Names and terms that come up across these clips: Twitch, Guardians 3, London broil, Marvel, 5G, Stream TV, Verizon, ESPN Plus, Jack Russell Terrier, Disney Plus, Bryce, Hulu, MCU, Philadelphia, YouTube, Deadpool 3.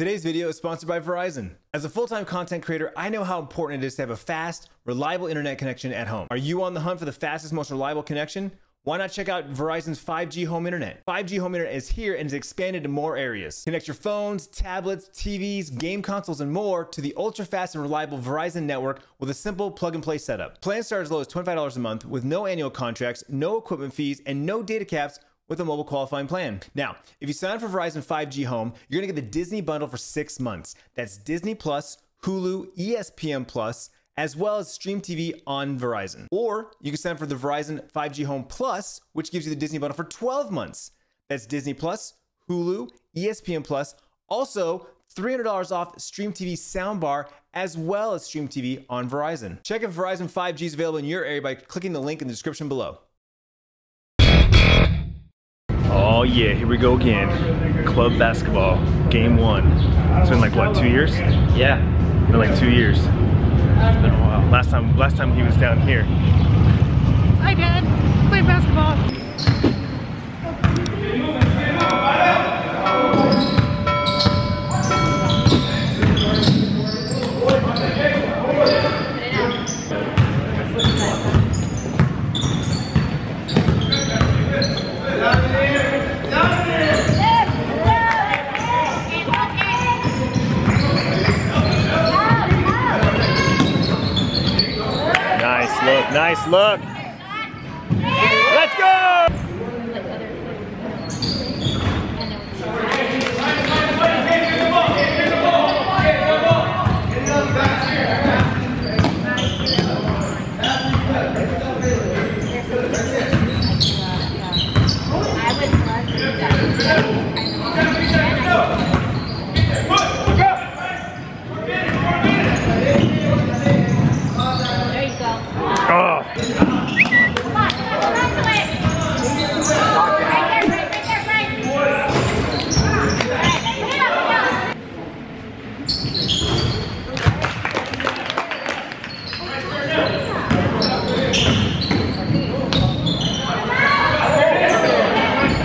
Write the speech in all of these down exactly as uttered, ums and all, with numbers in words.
Today's video is sponsored by Verizon. As a full-time content creator, I know how important it is to have a fast, reliable internet connection at home. Are you on the hunt for the fastest, most reliable connection? Why not check out Verizon's five G home internet? five G home internet is here and is expanded to more areas. Connect your phones, tablets, T Vs, game consoles, and more to the ultra-fast and reliable Verizon network with a simple plug-and-play setup. Plans start as low as twenty-five dollars a month with no annual contracts, no equipment fees, and no data caps with a mobile qualifying plan. Now, if you sign up for Verizon five G Home, you're gonna get the Disney bundle for six months. That's Disney Plus, Hulu, E S P N Plus, as well as Stream T V on Verizon. Or you can sign up for the Verizon five G Home Plus, which gives you the Disney bundle for twelve months. That's Disney Plus, Hulu, E S P N Plus, also three hundred dollars off Stream T V soundbar, as well as Stream T V on Verizon. Check if Verizon five G is available in your area by clicking the link in the description below. Oh yeah, here we go again. Club basketball, game one. It's been like what, two years? Yeah. It's been like two years. It's been a while. Last time, last time he was down here. Hi, Dad. Play basketball. Nice look. Let's go!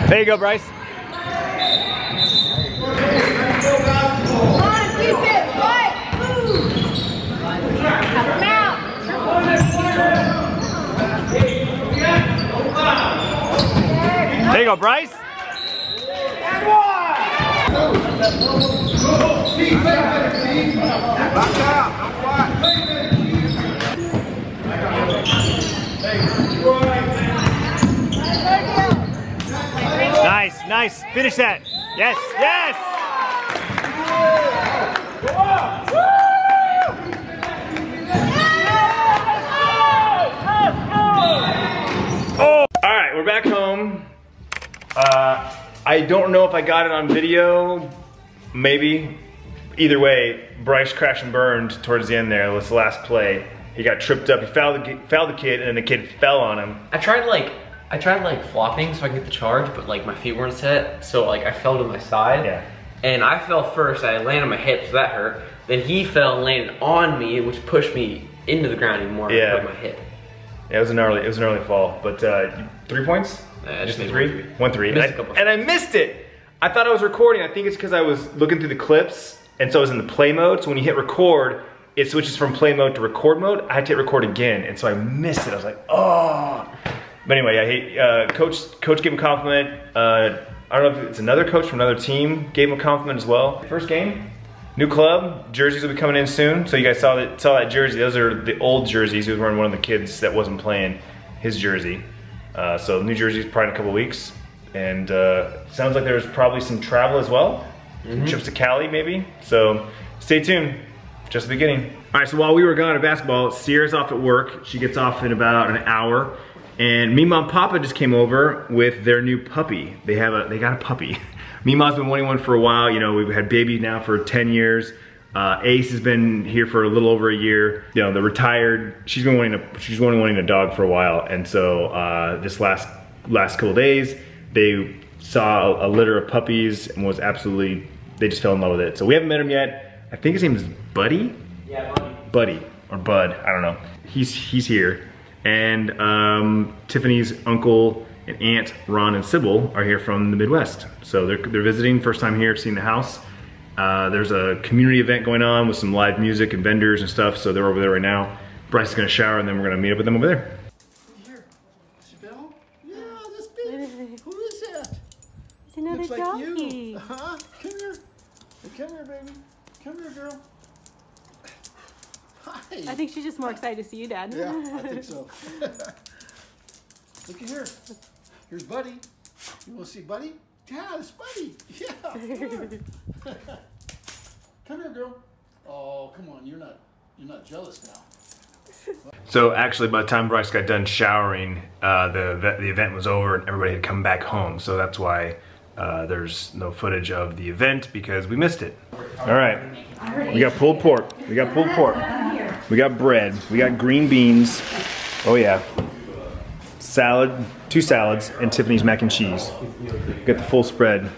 There you go, Bryce. There you go, Bryce. Nice, nice. Finish that. Yes, yes. Oh. All right, we're back home. Uh, I don't know if I got it on video, maybe. Either way, Bryce crashed and burned towards the end there. It was the last play. He got tripped up, he fouled the, fouled the kid, and then the kid fell on him. I tried like, I tried like flopping so I could get the charge, but like my feet weren't set, so like I fell to my side. Yeah. And I fell first, I landed on my hip, so that hurt. Then he fell and landed on me, which pushed me into the ground even more. Yeah. With my hip. Yeah, it was an early, it was an early fall, but uh, three points? Uh, just just three? One three. One, three. And, I, and I missed it! I thought I was recording. I think it's because I was looking through the clips, and so I was in the play mode, so when you hit record, it switches from play mode to record mode. I had to hit record again, and so I missed it. I was like, oh! But anyway, I, uh, coach, coach gave him a compliment. Uh, I don't know if it's another coach from another team gave him a compliment as well. First game, new club, jerseys will be coming in soon. So you guys saw that, saw that jersey. Those are the old jerseys. He was wearing one of the kids that wasn't playing his jersey. Uh, so new jerseys probably in a couple weeks. And uh, sounds like there's probably some travel as well. Mm-hmm. Trips to Cali maybe. So stay tuned. Just the beginning. All right, so while we were gone to basketball, Sierra's off at work. She gets off in about an hour. And Meemaw and Papa just came over with their new puppy. They have a, they got a puppy. Meemaw's been wanting one for a while. You know, we've had Baby now for ten years. Uh, Ace has been here for a little over a year. You know, the retired, she's been wanting a, she's been wanting a dog for a while. And so uh, this last, last couple days, they saw a litter of puppies and was absolutely, they just fell in love with it. So we haven't met him yet. I think his name is Buddy? Yeah, Buddy. Buddy, or Bud, I don't know. He's he's here. And um, Tiffany's uncle and aunt, Ron and Sybil, are here from the Midwest. So they're, they're visiting, first time here, seeing the house. Uh, there's a community event going on with some live music and vendors and stuff, so they're over there right now. Bryce is gonna shower and then we're gonna meet up with them over there. Here, is she home? Yeah, this bitch. Who is that? It's another Looks doggy. Like you. Uh-huh. Come here. Come here, baby. Come here, girl. Hi. I think she's just more excited to see you, Dad. Yeah, I think so. Look at here. Here's Buddy. You wanna see Buddy? Yeah, it's Buddy. Yeah. Come here. Come here, girl. Oh, come on. You're not. You're not jealous now. So actually, by the time Bryce got done showering, uh, the the event was over and everybody had come back home. So that's why uh, there's no footage of the event because we missed it. All right. We got pulled pork. We got pulled pork. We got bread. We got green beans. Oh yeah. Salad, two salads, and Tiffany's mac and cheese. Get the full spread.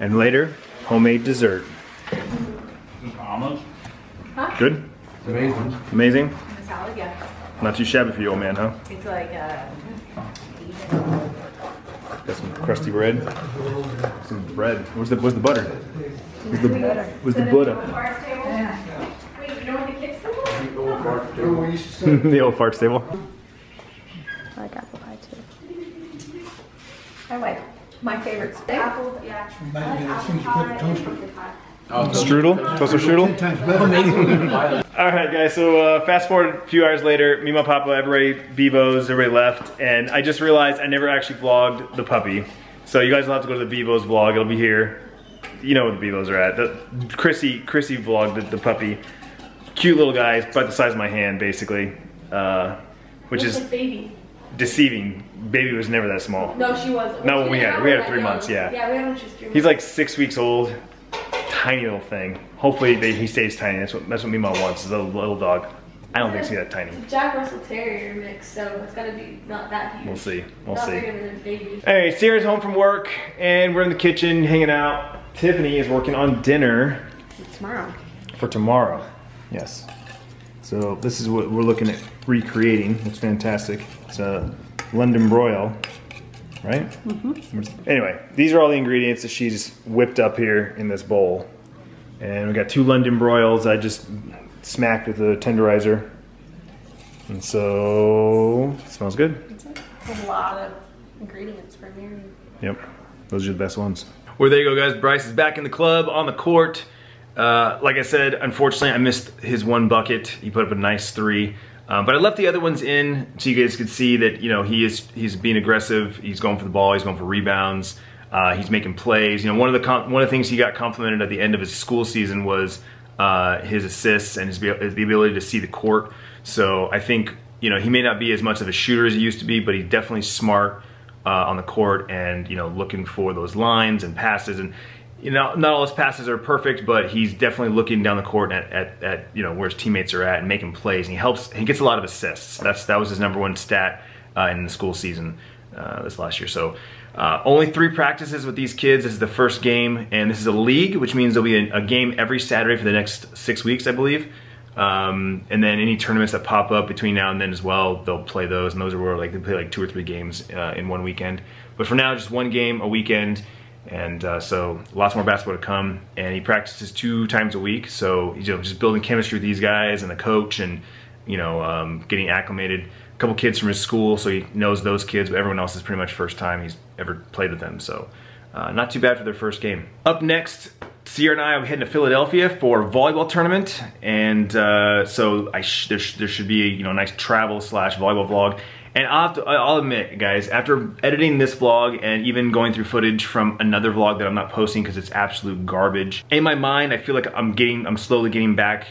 And later, homemade dessert. Huh? Good? It's amazing. Amazing? The salad, yeah. Not too shabby for you, old man, huh? It's like uh, got some crusty bread. Some bread. Where's the, where's the butter? Where's the butter? Where's the butter? Wait, you know what the kids do? The old fart stable. I like apple pie too. I like my favorite apple, yeah. Strudel, toaster strudel. All right, guys. So uh, fast forward a few hours later, me, my papa, everybody, Bebo's, everybody left, and I just realized I never actually vlogged the puppy. So you guys will have to go to the Bebo's vlog. It'll be here. You know where the Bebo's are at. The, Chrissy, Chrissy vlogged the, the puppy. Cute little guy, about the size of my hand, basically. Uh, which What's is the baby. Deceiving. Baby was never that small. No, she wasn't. Not when we had her. We had her three months, yeah. Yeah, we had her when she was three months. He's like six weeks old. Tiny little thing. Hopefully they, he stays tiny. That's what that's what me mom wants, is a little dog. I don't think he's that tiny. It's a Jack Russell Terrier mix, so it's gotta be not that huge. We'll see. We'll not see. Bigger than a baby. Anyway, Sierra's home from work, and we're in the kitchen hanging out. Tiffany is working on dinner. Tomorrow. For tomorrow, yes. So this is what we're looking at recreating. It's fantastic. It's a London broil, right? Mm-hmm. Anyway, these are all the ingredients that she's whipped up here in this bowl. And we got two London broils I just smacked with a tenderizer. And so, it smells good. It's a lot of ingredients from here. Yep, those are the best ones. Well, there you go, guys. Bryce is back in the club, on the court. Uh, like I said, unfortunately I missed his one bucket. He put up a nice three, um, but I left the other ones in so you guys could see that, you know, he is he's being aggressive. He's going for the ball. He's going for rebounds. Uh, he's making plays. You know, one of the com one of the things he got complimented at the end of his school season was uh, his assists and his, his the ability to see the court. So I think, you know, he may not be as much of a shooter as he used to be, but he's definitely smart uh, on the court and, you know, looking for those lines and passes and. You know, not all his passes are perfect, but he's definitely looking down the court at, at, at you know, where his teammates are at and making plays. And he helps. He gets a lot of assists. That's that was his number one stat uh, in the school season uh, this last year. So uh, only three practices with these kids. This is the first game, and this is a league, which means there'll be a, a game every Saturday for the next six weeks, I believe. Um, and then any tournaments that pop up between now and then as well, they'll play those. And those are where like they play like two or three games uh, in one weekend. But for now, just one game a weekend. And uh, so lots more basketball to come, and he practices two times a week, so you know, just building chemistry with these guys and the coach and, you know, um, getting acclimated. A couple kids from his school, so he knows those kids, but everyone else is pretty much first time he's ever played with them, so uh, not too bad for their first game. Up next, Sierra and I are heading to Philadelphia for a volleyball tournament, and uh, so I sh there, sh there should be a you know, nice travel slash volleyball vlog. And I'll, have to, I'll admit, guys, after editing this vlog and even going through footage from another vlog that I'm not posting because it's absolute garbage, in my mind, I feel like I'm getting, I'm slowly getting back,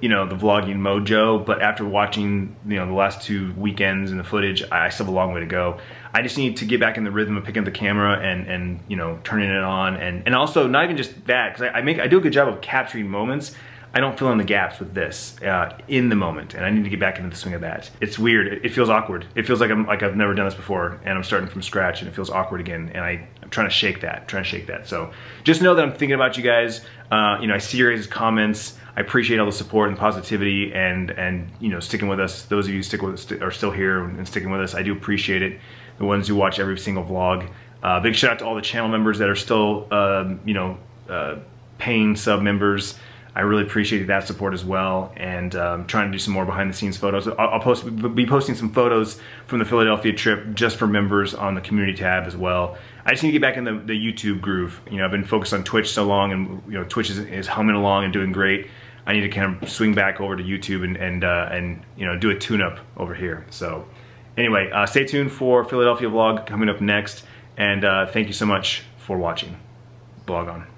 you know, the vlogging mojo. But after watching, you know, the last two weekends and the footage, I still have a long way to go. I just need to get back in the rhythm of picking up the camera and, and you know, turning it on. And, and also, not even just that, because I, I make, I do a good job of capturing moments. I don't fill in the gaps with this uh, in the moment, and I need to get back into the swing of that. It's weird. It, it feels awkward. It feels like I'm like I've never done this before, and I'm starting from scratch, and it feels awkward again. And I, I'm trying to shake that. Trying to shake that. So just know that I'm thinking about you guys. Uh, you know, I see your guys' comments. I appreciate all the support and positivity, and and you know, sticking with us. Those of you who stick with st are still here and sticking with us. I do appreciate it. The ones who watch every single vlog. Uh, big shout out to all the channel members that are still um, you know. Uh, paying sub members. I really appreciated that support as well, and um, trying to do some more behind the scenes photos. I'll, I'll post, be posting some photos from the Philadelphia trip just for members on the community tab as well. I just need to get back in the, the YouTube groove. You know, I've been focused on Twitch so long, and you know, Twitch is, is humming along and doing great. I need to kind of swing back over to YouTube and and uh, and you know, do a tune-up over here. So anyway, uh, stay tuned for Philadelphia vlog coming up next, and uh, thank you so much for watching. Blog on.